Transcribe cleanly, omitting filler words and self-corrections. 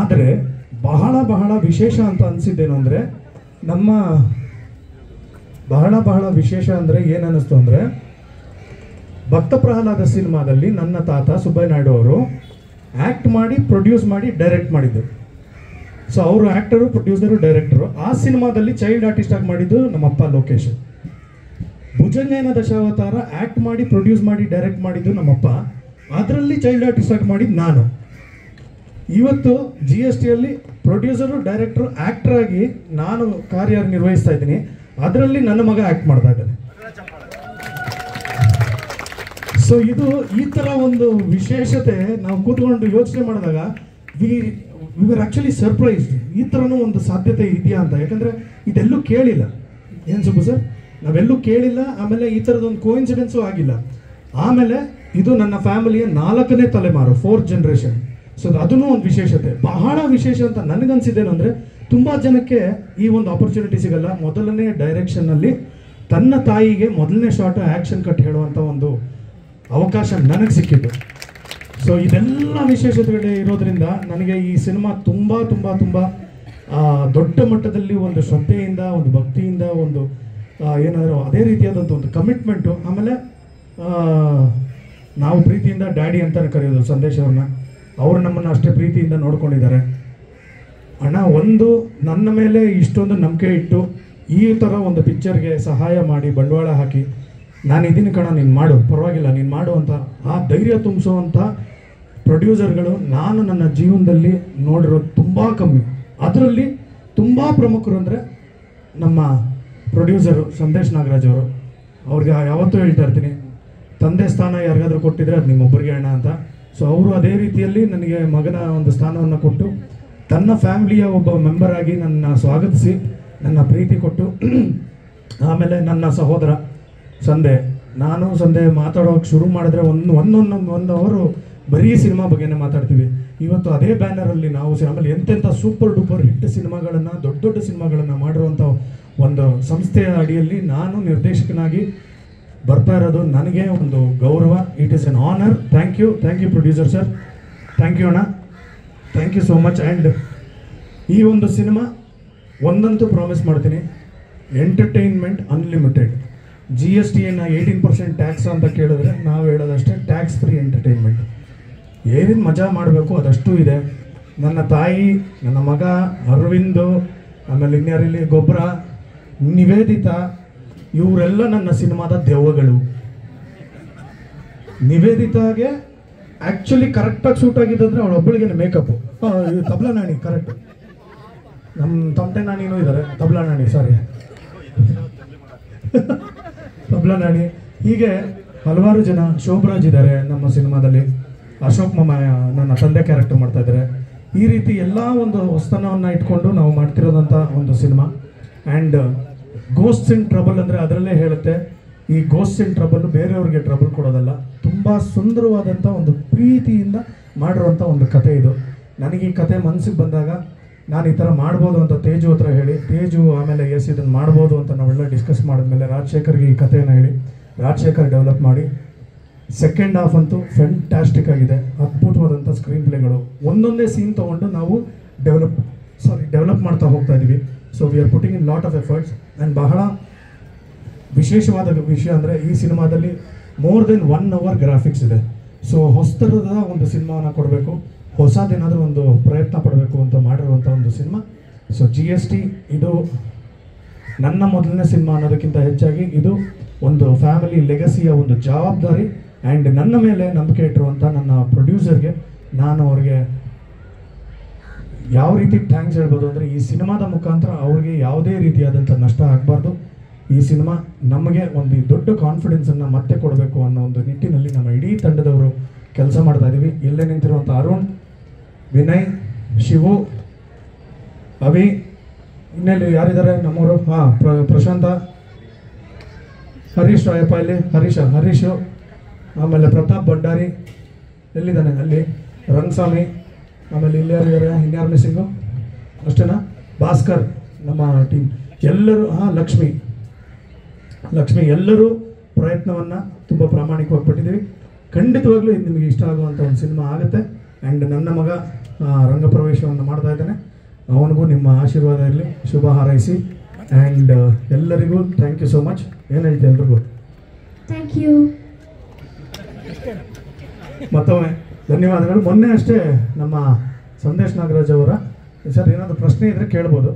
ಆದರೆ ಬಹಳ ಬಹಳ ವಿಶೇಷ ಅಂತ ಅನ್ಸಿದ್ದೇನು ಅಂದ್ರೆ ನಮ್ಮ ಬಹಳ ಬಹಳ ವಿಶೇಷ ಅಂದ್ರೆ ಏನು ಅನಿಸ್ತು ಅಂದ್ರೆ ಭಕ್ತ ಪ್ರಹ್ಲಾದ ಸಿನಿಮಾದಲ್ಲಿ ನನ್ನ ತಾತ ಸುಬ್ಬಯ್ಯನಾಯ್ಡು ಅವರು ಆಕ್ಟ್ ಮಾಡಿ ಪ್ರೊಡ್ಯೂಸ್ ಮಾಡಿ ಡೈರೆಕ್ಟ್ ಮಾಡಿದರು. ಸೊ ಅವರು ಆಕ್ಟರು ಪ್ರೊಡ್ಯೂಸರು ಡೈರೆಕ್ಟರು. ಆ ಸಿನಿಮಾದಲ್ಲಿ ಚೈಲ್ಡ್ ಆರ್ಟಿಸ್ಟ್ ಆಗಿ ಮಾಡಿದ್ದು ನಮ್ಮಪ್ಪ ಲೋಕೇಶ್. ಭುಜಂಗಯ್ಯನ ದಶಾವತಾರ ಆಕ್ಟ್ ಮಾಡಿ ಪ್ರೊಡ್ಯೂಸ್ ಮಾಡಿ ಡೈರೆಕ್ಟ್ ಮಾಡಿದ್ದು ನಮ್ಮಪ್ಪ, ಅದರಲ್ಲಿ ಚೈಲ್ಡ್ ಆರ್ಟಿಸ್ಟ್ ಆಗಿ ಮಾಡಿದ್ದು ನಾನು. ಇವತ್ತು ಜಿ ಎಸ್ ಟಿಯಲ್ಲಿ ಪ್ರೊಡ್ಯೂಸರು ಡೈರೆಕ್ಟ್ರು ಆ್ಯಕ್ಟ್ರಾಗಿ ನಾನು ಕಾರ್ಯ ನಿರ್ವಹಿಸ್ತಾ ಇದ್ದೀನಿ. ಅದರಲ್ಲಿ ನನ್ನ ಮಗ ಆ್ಯಕ್ಟ್ ಮಾಡ್ತಾ ಇದ್ದಾನೆ. ಸೊ ಇದು ಈ ಥರ ಒಂದು ವಿಶೇಷತೆ. ನಾವು ಕೂತ್ಕೊಂಡು ಯೋಚನೆ ಮಾಡಿದಾಗ ವಿ ಆರ್ ಆ್ಯಕ್ಚುಲಿ ಸರ್ಪ್ರೈಸ್ಡ್. ಈ ಥರನೂ ಒಂದು ಸಾಧ್ಯತೆ ಇದೆಯಾ ಅಂತ. ಯಾಕಂದರೆ ಇದೆಲ್ಲೂ ಕೇಳಿಲ್ಲ. ಏನು ಸುಬ್ಬು ಸರ್, ನಾವೆಲ್ಲೂ ಕೇಳಿಲ್ಲ. ಆಮೇಲೆ ಈ ಥರದೊಂದು ಕೋಇನ್ಸಿಡೆನ್ಸು ಆಗಿಲ್ಲ. ಆಮೇಲೆ ಇದು ನನ್ನ ಫ್ಯಾಮಿಲಿಯ 4ನೇ ತಲೆಮಾರು, 4th ಜನರೇಷನ್. ಸೊ ಅದನ್ನೂ ಒಂದು ವಿಶೇಷತೆ, ಬಹಳ ವಿಶೇಷ ಅಂತ ನನಗನ್ಸಿದ್ದೇನು ಅಂದರೆ ತುಂಬ ಜನಕ್ಕೆ ಈ ಒಂದು ಆಪರ್ಚುನಿಟಿ ಸಿಗಲ್ಲ. ಮೊದಲನೇ ಡೈರೆಕ್ಷನ್ನಲ್ಲಿ ತನ್ನ ತಾಯಿಗೆ ಮೊದಲನೇ ಶಾರ್ಟ್ ಆ್ಯಕ್ಷನ್ ಕಟ್ ಹೇಳುವಂಥ ಒಂದು ಅವಕಾಶ ನನಗೆ ಸಿಕ್ಕಿದ್ದು. ಸೊ ಇದೆಲ್ಲ ವಿಶೇಷತೆಗಳು ಇರೋದ್ರಿಂದ ನನಗೆ ಈ ಸಿನಿಮಾ ತುಂಬ ತುಂಬ ತುಂಬ ದೊಡ್ಡ ಮಟ್ಟದಲ್ಲಿ ಒಂದು ಶ್ರದ್ಧೆಯಿಂದ, ಒಂದು ಭಕ್ತಿಯಿಂದ, ಒಂದು ಏನಾದರೂ ಅದೇ ರೀತಿಯಾದಂಥ ಒಂದು ಕಮಿಟ್ಮೆಂಟು. ಆಮೇಲೆ ನಾವು ಪ್ರೀತಿಯಿಂದ ಡ್ಯಾಡಿ ಅಂತಲೇ ಕರೆಯೋದು ಸಂದೇಶ್ ಅವ್ರನ್ನ. ಅವರು ನಮ್ಮನ್ನು ಅಷ್ಟೇ ಪ್ರೀತಿಯಿಂದ ನೋಡ್ಕೊಂಡಿದ್ದಾರೆ. ಅಣ್ಣ, ಒಂದು ನನ್ನ ಮೇಲೆ ಇಷ್ಟೊಂದು ನಂಬಿಕೆ ಇಟ್ಟು ಈ ಥರ ಒಂದು ಪಿಕ್ಚರ್ಗೆ ಸಹಾಯ ಮಾಡಿ ಬಂಡವಾಳ ಹಾಕಿ, ನಾನು ಇದೀನಿ ಕಣ, ನೀನು ಮಾಡು, ಪರವಾಗಿಲ್ಲ ನೀನು ಮಾಡುವಂಥ ಆ ಧೈರ್ಯ ತುಂಬಿಸುವಂಥ ಪ್ರೊಡ್ಯೂಸರ್ಗಳು ನಾನು ನನ್ನ ಜೀವನದಲ್ಲಿ ನೋಡಿರೋದು ತುಂಬ ಕಮ್ಮಿ. ಅದರಲ್ಲಿ ತುಂಬ ಪ್ರಮುಖರು ಅಂದರೆ ನಮ್ಮ ಪ್ರೊಡ್ಯೂಸರು ಸಂದೇಶ್ ನಾಗರಾಜ್ ಅವರು. ಅವ್ರಿಗೆ ಯಾವತ್ತೂ ಹೇಳ್ತಾ ಇರ್ತೀನಿ, ತಂದೆ ಸ್ಥಾನ ಯಾರಿಗಾದರೂ ಕೊಟ್ಟಿದ್ರೆ ಅದು ನಿಮ್ಮೊಬ್ಬರಿಗೆ ಅಣ್ಣ ಅಂತ. ಸೊ ಅವರು ಅದೇ ರೀತಿಯಲ್ಲಿ ನನಗೆ ಮಗನ ಒಂದು ಸ್ಥಾನವನ್ನು ಕೊಟ್ಟು, ತನ್ನ ಫ್ಯಾಮಿಲಿಯ ಒಬ್ಬ ಮೆಂಬರ್ ಆಗಿ ನನ್ನ ಸ್ವಾಗತಿಸಿ, ನನ್ನ ಪ್ರೀತಿ ಕೊಟ್ಟು, ಆಮೇಲೆ ನನ್ನ ಸಹೋದರ ಸಂದೆ, ನಾನು ಸಂದೆ ಮಾತಾಡೋಕೆ ಶುರು ಮಾಡಿದ್ರೆ ಒಂದೊಂದು ಅವರು ಬರೀ ಸಿನಿಮಾ ಬಗ್ಗೆನೇ ಮಾತಾಡ್ತೀವಿ. ಇವತ್ತು ಅದೇ ಬ್ಯಾನರಲ್ಲಿ ನಾವು ಆಮೇಲೆ ಎಂತೆಂಥ ಸೂಪರ್ ಡೂಪರ್ ಹಿಟ್ ಸಿನಿಮಾಗಳನ್ನು, ದೊಡ್ಡ ದೊಡ್ಡ ಸಿನಿಮಾಗಳನ್ನು ಮಾಡಿರುವಂಥ ಒಂದು ಸಂಸ್ಥೆಯ ಅಡಿಯಲ್ಲಿ ನಾನು ನಿರ್ದೇಶಕನಾಗಿ ಬರ್ತಾ ಇರೋದು ನನಗೆ ಒಂದು ಗೌರವ. It is an honour. Thank you, thank you producer sir, thank you ಅಣ್ಣ, thank you so much. And ಈ ಒಂದು ಸಿನಿಮಾ ಒಂದಂತೂ ಪ್ರಾಮಿಸ್ ಮಾಡ್ತೀನಿ, ಎಂಟರ್ಟೈನ್ಮೆಂಟ್ ಅನ್ಲಿಮಿಟೆಡ್. ಜಿ ಎಸ್ ಟಿಯನ್ನು 18% ಟ್ಯಾಕ್ಸ್ ಅಂತ ಕೇಳಿದ್ರೆ ನಾವು ಹೇಳೋದಷ್ಟೇ, ಟ್ಯಾಕ್ಸ್ ಫ್ರೀ ಎಂಟರ್ಟೈನ್ಮೆಂಟ್. ಏನೇನು ಮಜಾ ಮಾಡಬೇಕು ಅದಷ್ಟು ಇದೆ. ನನ್ನ ತಾಯಿ, ನನ್ನ ಮಗ ಅರವಿಂದು, ಆಮೇಲೆ ಇನ್ಯಾರಿಲ್ಲಿ ಗೊಬ್ಬರ, ನಿವೇದಿತಾ, ಇವರೆಲ್ಲ ನನ್ನ ಸಿನಿಮಾದ ದೆವ್ವಗಳು. ನಿವೇದಿತಾಗೆ ಆ್ಯಕ್ಚುಲಿ ಕರೆಕ್ಟಾಗಿ ಶೂಟ್ ಆಗಿದ್ದಂದ್ರೆ ಅವಳೊಬ್ಬಳಿಗೆ ಮೇಕಪ್ಪು. ತಬಲಾ ನಾಣಿ ಕರೆಕ್ಟ್, ನಮ್ಮ ತಮಟೆ ನಾಣಿನೂ ಇದ್ದಾರೆ, ತಬಲಾ ನಾಣಿ ಸಾರಿ, ತಬಲಾ ನಾಣಿ. ಹೀಗೆ ಹಲವಾರು ಜನ, ಶೋಭರಾಜ್ ಇದ್ದಾರೆ ನಮ್ಮ ಸಿನಿಮಾದಲ್ಲಿ, ಅಶೋಕ್ ಮಾಮಯ್ಯ ನನ್ನ ತಂದೆ ಕ್ಯಾರೆಕ್ಟರ್ ಮಾಡ್ತಾ ಇದ್ದಾರೆ. ಈ ರೀತಿ ಎಲ್ಲ ಒಂದು ಹೊಸತನವನ್ನು ಇಟ್ಕೊಂಡು ನಾವು ಮಾಡ್ತಿರೋದಂಥ ಒಂದು cinema. And ghost in trouble ಅಂದರೆ ಅದರಲ್ಲೇ ಹೇಳುತ್ತೆ, ಈ ಗೋಸ್ಟ್ ಇನ್ ಟ್ರಬಲ್ ಬೇರೆಯವ್ರಿಗೆ ಟ್ರಬಲ್ ಕೊಡೋದಲ್ಲ, ತುಂಬ ಸುಂದರವಾದಂಥ ಒಂದು ಪ್ರೀತಿಯಿಂದ ಮಾಡಿರೋಂಥ ಒಂದು ಕತೆ ಇದು. ನನಗೆ ಈ ಕತೆ ಮನಸ್ಸಿಗೆ ಬಂದಾಗ ನಾನು ಈ ಥರ ಮಾಡ್ಬೋದು ಅಂತ ತೇಜು ಹತ್ರ ಹೇಳಿ, ತೇಜು ಆಮೇಲೆ ಎಸ್ ಇದನ್ನು ಮಾಡ್ಬೋದು ಅಂತ ನಾವೆಲ್ಲ ಡಿಸ್ಕಸ್ ಮಾಡಿದ್ಮೇಲೆ ರಾಜಶೇಖರ್ಗೆ ಈ ಕಥೆಯನ್ನು ಹೇಳಿ, ರಾಜಶೇಖರ್ ಡೆವಲಪ್ ಮಾಡಿ, ಸೆಕೆಂಡ್ ಹಾಫ್ ಅಂತೂ ಫ್ಯಾಂಟಾಸ್ಟಿಕ್ ಆಗಿದೆ. ಅದ್ಭುತವಾದಂಥ ಸ್ಕ್ರೀನ್ ಪ್ಲೇಗಳು, ಒಂದೊಂದೇ ಸೀನ್ ತೊಗೊಂಡು ನಾವು ಡೆವಲಪ್ ಮಾಡ್ತಾ ಹೋಗ್ತಾ ಇದ್ದೀವಿ. So we are putting in lot of efforts. And ಬಹಳ ವಿಶೇಷವಾದ ವಿಷಯ ಅಂದರೆ ಈ ಸಿನಿಮಾದಲ್ಲಿ ಮೋರ್ ದೆನ್ 1 hour ಗ್ರಾಫಿಕ್ಸ್ ಇದೆ. ಸೊ ಹೊಸತರದ ಒಂದು ಸಿನಿಮಾವನ್ನು ಕೊಡಬೇಕು, ಹೊಸದೇನಾದರೂ ಒಂದು ಪ್ರಯತ್ನ ಪಡಬೇಕು ಅಂತ ಮಾಡಿರುವಂಥ ಒಂದು cinema. So G S T ಇದು ನನ್ನ ಮೊದಲನೇ ಸಿನಿಮಾ ಅನ್ನೋದಕ್ಕಿಂತ ಹೆಚ್ಚಾಗಿ ಇದು ಒಂದು ಫ್ಯಾಮಿಲಿ ಲೆಗಸಿಯ ಒಂದು ಜವಾಬ್ದಾರಿ. ಆ್ಯಂಡ್ ನನ್ನ ಮೇಲೆ ನಂಬಿಕೆ ಇಟ್ಟಿರುವಂಥ ನನ್ನ ಪ್ರೊಡ್ಯೂಸರ್ಗೆ ನಾನು ಅವ್ರಿಗೆ ಯಾವ ರೀತಿ ಥ್ಯಾಂಕ್ಸ್ ಹೇಳ್ಬೋದು ಅಂದರೆ, ಈ ಸಿನಿಮಾದ ಮುಖಾಂತರ ಅವ್ರಿಗೆ ಯಾವುದೇ ರೀತಿಯಾದಂಥ ನಷ್ಟ ಆಗಬಾರ್ದು. ಈ ಸಿನಿಮಾ ನಮಗೆ ಒಂದು ದೊಡ್ಡ ಕಾನ್ಫಿಡೆನ್ಸನ್ನು ಮತ್ತೆ ಕೊಡಬೇಕು ಅನ್ನೋ ಒಂದು ನಿಟ್ಟಿನಲ್ಲಿ ನಮ್ಮ ಇಡೀ ತಂಡದವರು ಕೆಲಸ ಮಾಡ್ತಾ ಇದ್ದೀವಿ. ಇಲ್ಲೇ ನಿಂತಿರುವಂಥ ಅರುಣ್, ವಿನಯ್, ಶಿವು, ಅಭಿ, ಇನ್ನೆಲ್ಲಿ ಯಾರಿದ್ದಾರೆ ನಮ್ಮವರು, ಹಾಂ ಪ್ರಶಾಂತ, ಹರೀಶ್ ರಾಯಪ್ಪ, ಇಲ್ಲಿ ಹರೀಶು, ಆಮೇಲೆ ಪ್ರತಾಪ್ ಭಂಡಾರಿ ಎಲ್ಲಿದ್ದಾನೆ, ಅಲ್ಲಿ ರಂಗಸ್ವಾಮಿ, ಆಮೇಲೆ ಇಲ್ಲಿಯಾರಿದ್ದಾರೆ, ಇನ್ಯಾರು ಮಿಸ್ಸಿಂಗು ಅಷ್ಟೇನಾ, ಭಾಸ್ಕರ್ ನಮ್ಮ ಟೀಮ್ ಎಲ್ಲರೂ, ಹಾಂ ಲಕ್ಷ್ಮಿ ಎಲ್ಲರೂ ಪ್ರಯತ್ನವನ್ನು ತುಂಬ ಪ್ರಾಮಾಣಿಕವಾಗಿ ಪಟ್ಟಿದ್ದೀವಿ. ಖಂಡಿತವಾಗ್ಲೂ ಇದು ನಿಮಗೆ ಇಷ್ಟ ಆಗುವಂಥ ಒಂದು ಸಿನಿಮಾ ಆಗುತ್ತೆ. ಆ್ಯಂಡ್ ನನ್ನ ಮಗ ರಂಗ ಪ್ರವೇಶವನ್ನು ಮಾಡ್ತಾ ಇದ್ದಾನೆ. ಅವನಿಗೂ ನಿಮ್ಮ ಆಶೀರ್ವಾದ ಇರಲಿ, ಶುಭ ಹಾರೈಸಿ. ಆ್ಯಂಡ್ ಎಲ್ಲರಿಗೂ ಥ್ಯಾಂಕ್ ಯು ಸೋ ಮಚ್. ಏನು ಹೇಳ್ತೀವಿ ಎಲ್ರಿಗೂ? Thank you. ಮತ್ತೊಮ್ಮೆ ಧನ್ಯವಾದಗಳು. ಮೊನ್ನೆ ಅಷ್ಟೇ ನಮ್ಮ ಸಂದೇಶ್ ನಾಗರಾಜ್ ಅವರ ಸರ್ ಏನಾದರೂ ಪ್ರಶ್ನೆ ಇದ್ದರೆ ಕೇಳ್ಬೋದು.